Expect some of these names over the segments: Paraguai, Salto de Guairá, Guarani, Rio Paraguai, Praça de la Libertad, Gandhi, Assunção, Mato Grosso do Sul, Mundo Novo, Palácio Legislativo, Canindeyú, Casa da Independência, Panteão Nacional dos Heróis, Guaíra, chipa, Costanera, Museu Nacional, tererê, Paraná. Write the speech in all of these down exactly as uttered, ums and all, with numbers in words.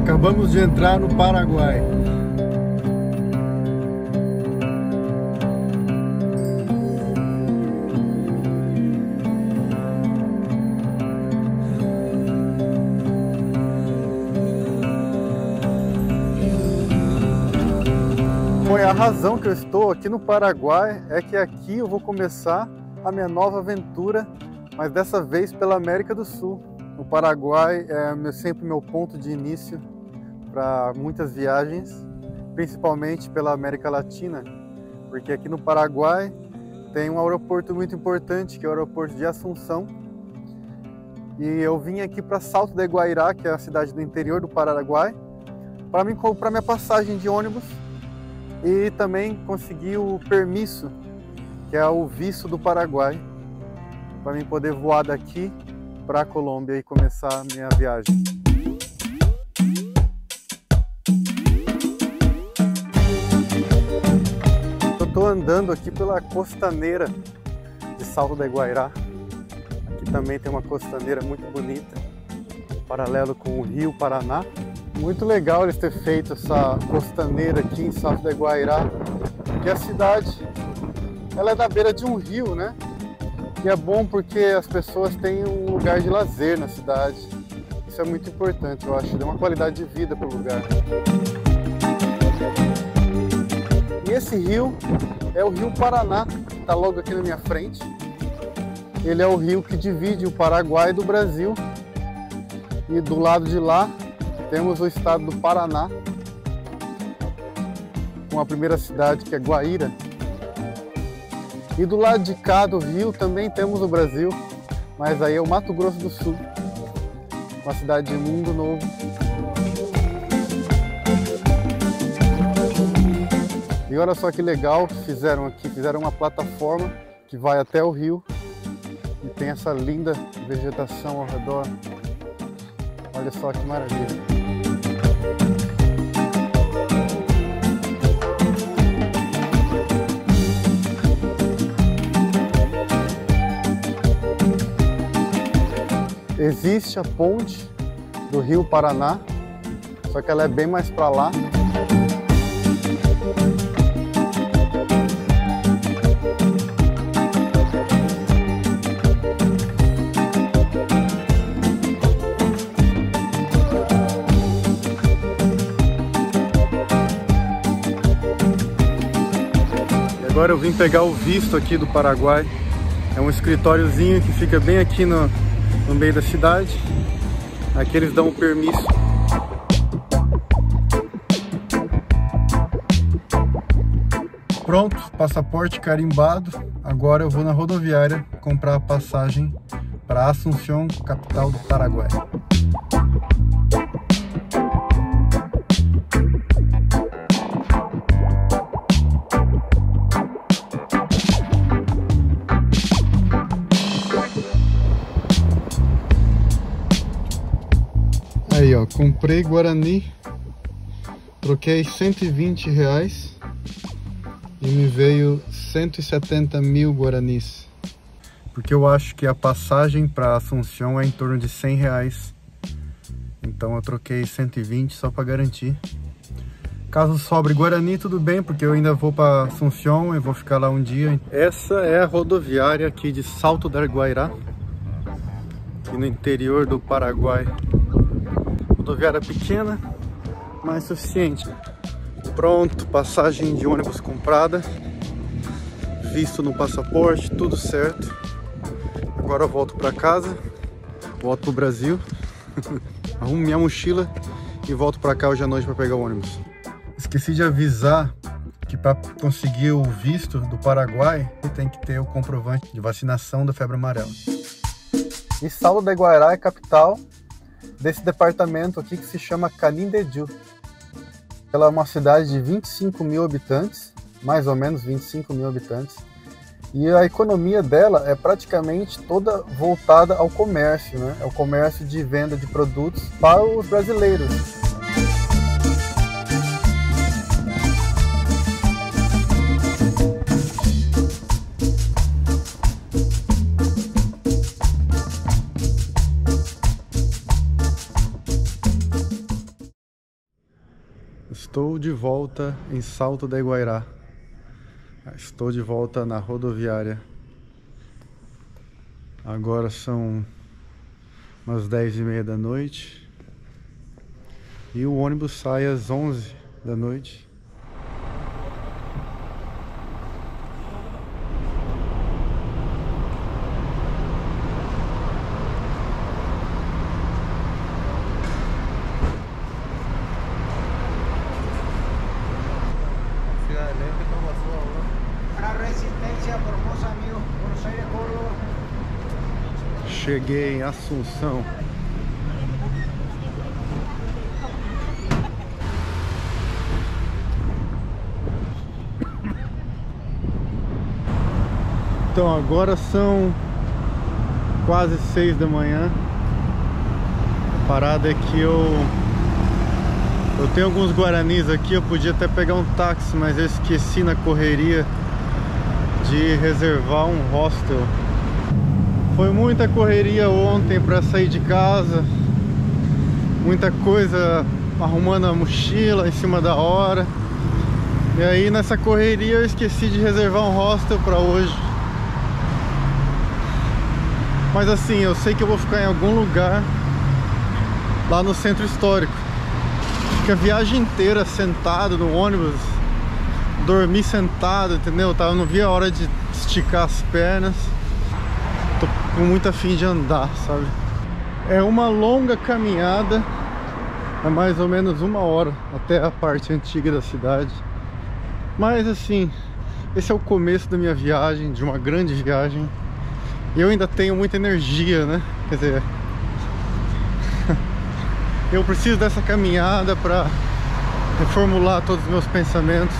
Acabamos de entrar no Paraguai. Bom, a razão que eu estou aqui no Paraguai é que aqui eu vou começar a minha nova aventura, mas dessa vez pela América do Sul. O Paraguai é meu, sempre meu ponto de início para muitas viagens, principalmente pela América Latina, porque aqui no Paraguai tem um aeroporto muito importante, que é o aeroporto de Assunção. E eu vim aqui para Salto de Guairá, que é a cidade do interior do Paraguai, para me comprar minha passagem de ônibus e também consegui o permisso, que é o visto do Paraguai, para mim poder voar daqui para a Colômbia e começar a minha viagem. Eu estou andando aqui pela Costanera de Salto de Guairá. Aqui também tem uma costaneira muito bonita, paralelo com o Rio Paraná. Muito legal eles terem feito essa costaneira aqui em Salto de Guairá, porque a cidade ela é da beira de um rio, né? E é bom porque as pessoas têm um lugar de lazer na cidade. Isso é muito importante, eu acho, dá uma qualidade de vida para o lugar. E esse rio é o Rio Paraná, que está logo aqui na minha frente. Ele é o rio que divide o Paraguai do Brasil. E do lado de lá temos o estado do Paraná, com a primeira cidade que é Guaíra. E do lado de cá do rio também temos o Brasil, mas aí é o Mato Grosso do Sul, uma cidade de Mundo Novo. E olha só que legal que fizeram aqui, fizeram uma plataforma que vai até o rio e tem essa linda vegetação ao redor. Olha só que maravilha! Existe a ponte do Rio Paraná, só que ela é bem mais para lá. Agora eu vim pegar o visto aqui do Paraguai. É um escritóriozinho que fica bem aqui no, no meio da cidade. Aqui eles dão o permisso. Pronto, passaporte carimbado. Agora eu vou na rodoviária comprar a passagem para Assunção, capital do Paraguai. Aí ó, comprei Guarani, troquei cento e vinte reais e me veio cento e setenta mil Guaranis. Porque eu acho que a passagem para Assunção é em torno de cem reais, então eu troquei cento e vinte só para garantir. Caso sobre Guarani tudo bem, porque eu ainda vou para Assunção e vou ficar lá um dia. Essa é a rodoviária aqui de Salto de Guairá, aqui no interior do Paraguai. Rodoviária pequena, mas suficiente. Pronto, passagem de ônibus comprada, visto no passaporte, tudo certo. Agora eu volto para casa, volto pro Brasil, arrumo minha mochila e volto para cá hoje à noite para pegar o ônibus. Esqueci de avisar que para conseguir o visto do Paraguai tem que ter o comprovante de vacinação da febre amarela. E Salto de Guairá é capital desse departamento aqui que se chama Canindeyú. Ela é uma cidade de vinte e cinco mil habitantes, mais ou menos vinte e cinco mil habitantes, e a economia dela é praticamente toda voltada ao comércio, né? É o comércio de venda de produtos para os brasileiros. Estou de volta em Salto de Guairá. Estou de volta na rodoviária. Agora são umas dez e meia da noite. E o ônibus sai às onze da noite. Cheguei em Assunção. Então agora são quase seis da manhã. A parada é que eu eu tenho alguns guaranis aqui, eu podia até pegar um táxi, mas eu esqueci na correria de reservar um hostel. Foi muita correria ontem para sair de casa, muita coisa, arrumando a mochila em cima da hora. E aí nessa correria eu esqueci de reservar um hostel para hoje. Mas assim, eu sei que eu vou ficar em algum lugar lá no centro histórico. Fiquei a viagem inteira sentado no ônibus, dormi sentado, entendeu? Eu não via a hora de esticar as pernas. Tô com muito afim de andar, sabe? É uma longa caminhada, é mais ou menos uma hora até a parte antiga da cidade. Mas assim, esse é o começo da minha viagem, de uma grande viagem. E eu ainda tenho muita energia, né? Quer dizer, eu preciso dessa caminhada para reformular todos os meus pensamentos.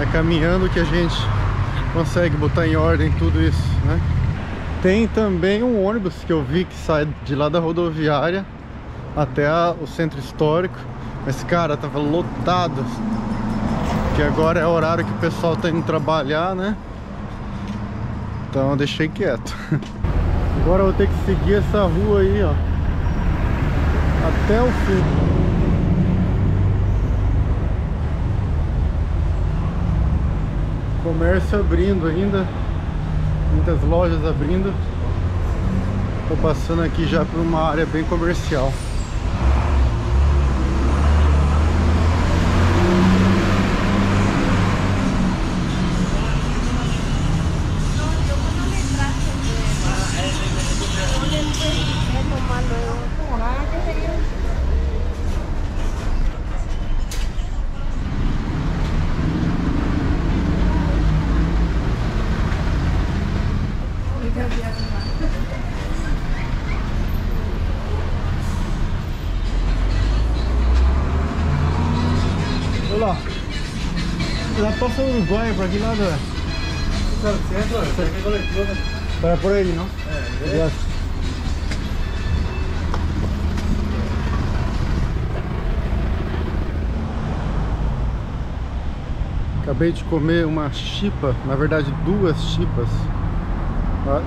É caminhando que a gente consegue botar em ordem tudo isso, né? Tem também um ônibus que eu vi que sai de lá da rodoviária até a, o centro histórico. Mas cara, tava lotado, que agora é o horário que o pessoal tá indo trabalhar, né? Então eu deixei quieto. Agora eu vou ter que seguir essa rua aí, ó, até o fim. Comércio abrindo ainda, muitas lojas abrindo. Tô passando aqui já por uma área bem comercial. La Praça Uruguaia, por aqui nada. Claro, claro. Para por ele, não? É, é. Acabei de comer uma chipa, na verdade duas chipas.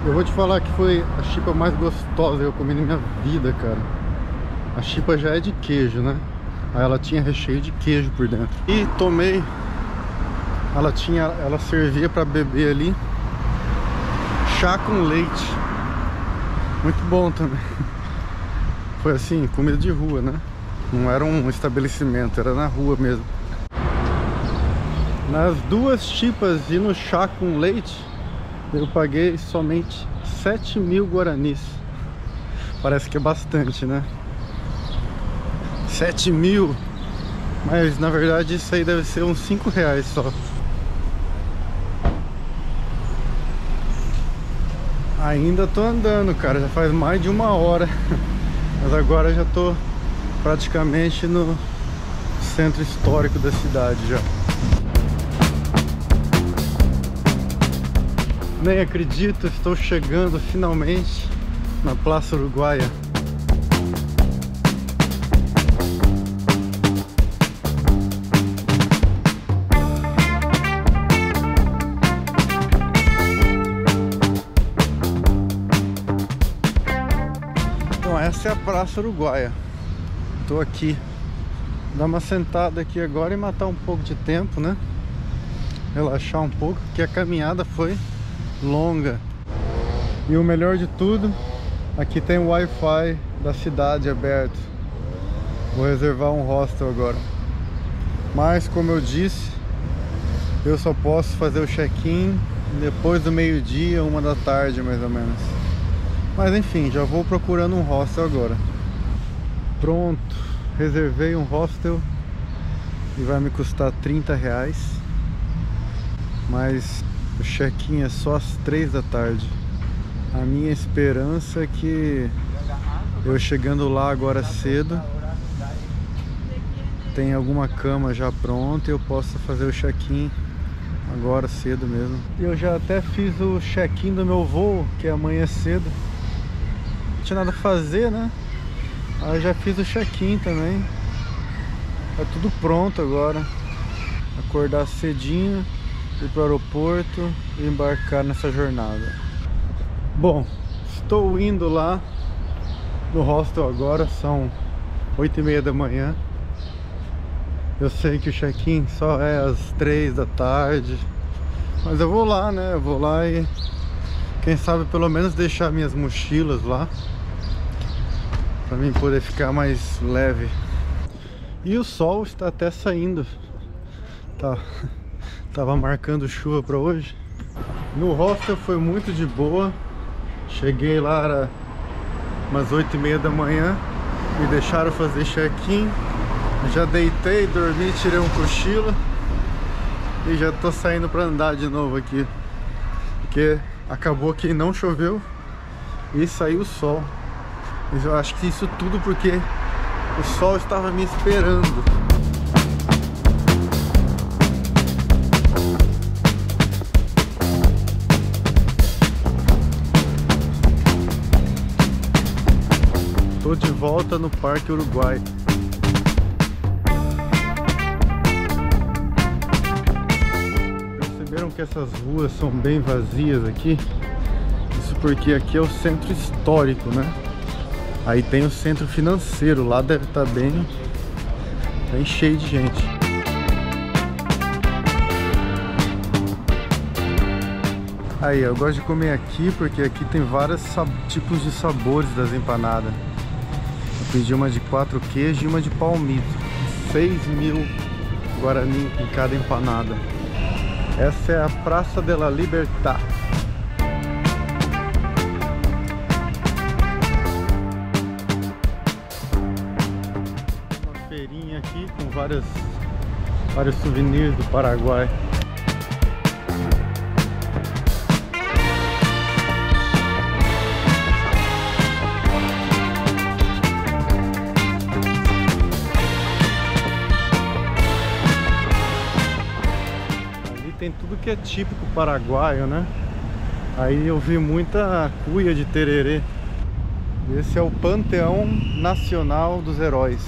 Eu vou te falar que foi a chipa mais gostosa que eu comi na minha vida, cara. A chipa já é de queijo, né? Aí ela tinha recheio de queijo por dentro. E tomei. Ela tinha, ela servia para beber ali chá com leite, muito bom também. Foi assim, comida de rua, né? Não era um estabelecimento, era na rua mesmo. Nas duas chipas e no chá com leite eu paguei somente sete mil guaranis. Parece que é bastante, né? sete mil, mas na verdade isso aí deve ser uns cinco reais só. Ainda tô andando, cara, já faz mais de uma hora. Mas agora já tô praticamente no centro histórico da cidade já. Nem acredito, estou chegando finalmente na Praça Uruguaia. Essa é a Praça Uruguaia. Estou aqui dar uma sentada aqui agora e matar um pouco de tempo, né? Relaxar um pouco, porque a caminhada foi longa. E o melhor de tudo, aqui tem o Wi-Fi da cidade aberto. Vou reservar um hostel agora. Mas, como eu disse, eu só posso fazer o check-in depois do meio-dia, uma da tarde, mais ou menos. Mas, enfim, já vou procurando um hostel agora. Pronto, reservei um hostel e vai me custar trinta reais. Mas o check-in é só às três da tarde. A minha esperança é que eu chegando lá agora cedo tem alguma cama já pronta e eu possa fazer o check-in agora cedo mesmo. Eu já até fiz o check-in do meu voo, que é amanhã cedo. Não tinha nada a fazer, né? Aí eu já fiz o check-in também. Tá tudo pronto agora. Acordar cedinho, ir para o aeroporto e embarcar nessa jornada. Bom, estou indo lá no hostel agora, são oito e meia da manhã. Eu sei que o check-in só é às três da tarde, mas eu vou lá, né? Eu vou lá e quem sabe pelo menos deixar minhas mochilas lá pra mim poder ficar mais leve. E o sol está até saindo. Tá. Tava marcando chuva para hoje. No hostel foi muito de boa. Cheguei lá, era umas oito e meia da manhã. Me deixaram fazer check-in. Já deitei, dormi, tirei um cochilo. E já tô saindo para andar de novo aqui. Porque acabou que não choveu e saiu o sol. Eu acho que isso tudo porque o sol estava me esperando. Estou de volta no Parque Uruguai. Perceberam que essas ruas são bem vazias aqui? Isso porque aqui é o centro histórico, né? Aí tem o centro financeiro, lá deve estar bem, bem cheio de gente. Aí, eu gosto de comer aqui porque aqui tem vários tipos de sabores das empanadas. Pedi uma de quatro queijos e uma de palmito. seis mil guarani em cada empanada. Essa é a Praça de la Libertad. Uma feirinha aqui com várias, vários souvenirs do Paraguai. Tem tudo que é típico paraguaio, né? Aí eu vi muita cuia de tererê. Esse é o Panteão Nacional dos Heróis.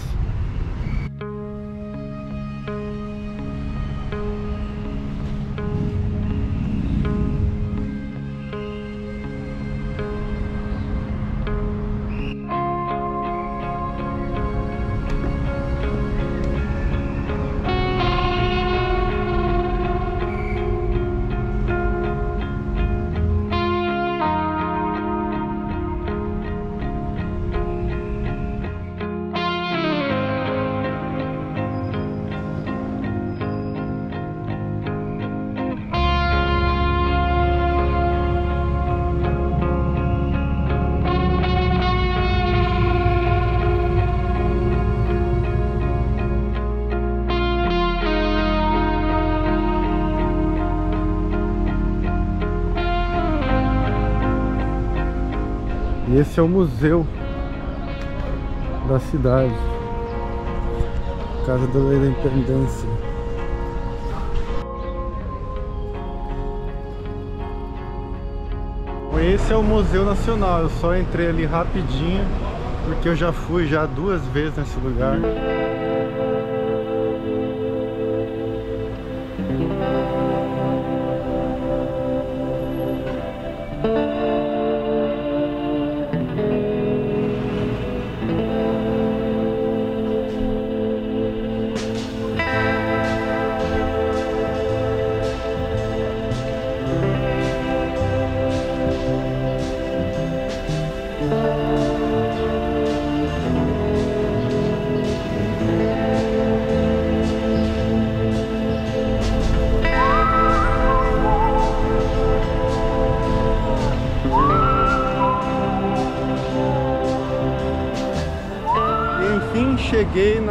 Esse é o museu da cidade, Casa da Independência. Esse é o Museu Nacional, eu só entrei ali rapidinho, porque eu já fui já duas vezes nesse lugar.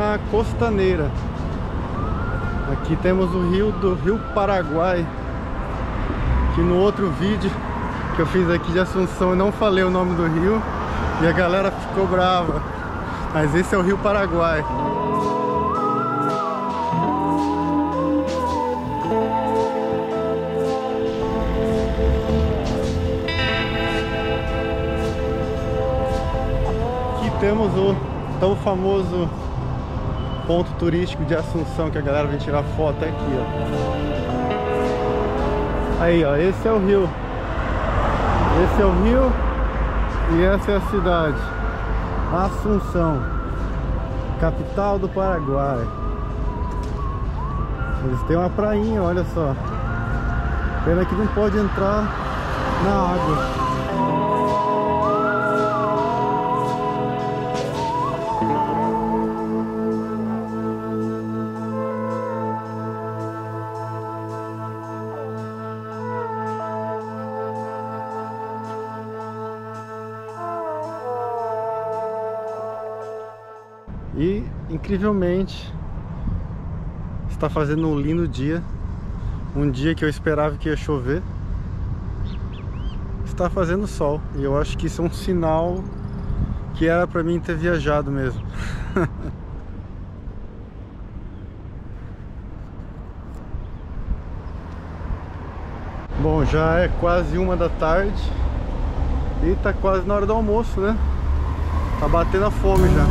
na Costanera. Aqui temos o rio do Rio Paraguai, que no outro vídeo que eu fiz aqui de Assunção eu não falei o nome do rio e a galera ficou brava, mas esse é o Rio Paraguai. Temos o tão famoso ponto turístico de Assunção, que a galera vem tirar foto aqui, ó. Aí, ó, esse é o rio. Esse é o rio e essa é a cidade. Assunção, capital do Paraguai. Eles têm uma prainha, olha só. Pena que não pode entrar na água. E, incrivelmente, está fazendo um lindo dia. Um dia que eu esperava que ia chover. Está fazendo sol. E eu acho que isso é um sinal que era para mim ter viajado mesmo. Bom, já é quase uma da tarde. E tá quase na hora do almoço, né? Tá batendo a fome já.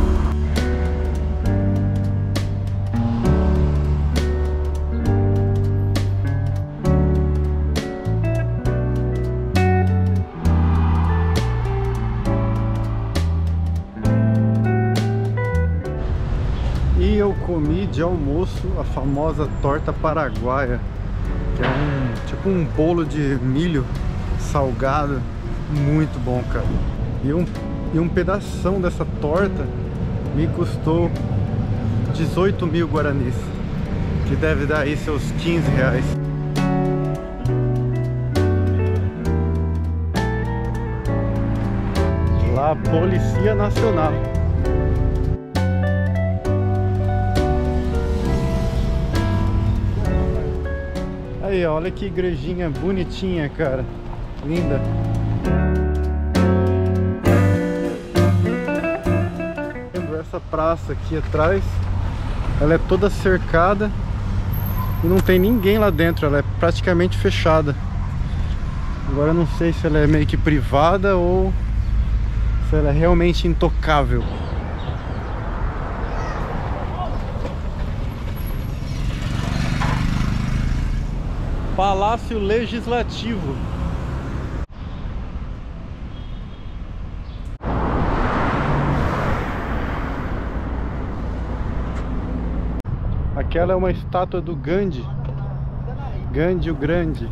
Eu comi de almoço a famosa torta paraguaia, que é um, tipo um bolo de milho salgado, muito bom, cara. E um, e um pedação dessa torta me custou dezoito mil guaranis, que deve dar aí seus quinze reais. Lá, Polícia Nacional. Aí, olha que igrejinha bonitinha, cara. Linda. Essa praça aqui atrás, ela é toda cercada e não tem ninguém lá dentro. Ela é praticamente fechada. Agora eu não sei se ela é meio que privada ou se ela é realmente intocável. Palácio Legislativo. Aquela é uma estátua do Gandhi. Gandhi o Grande.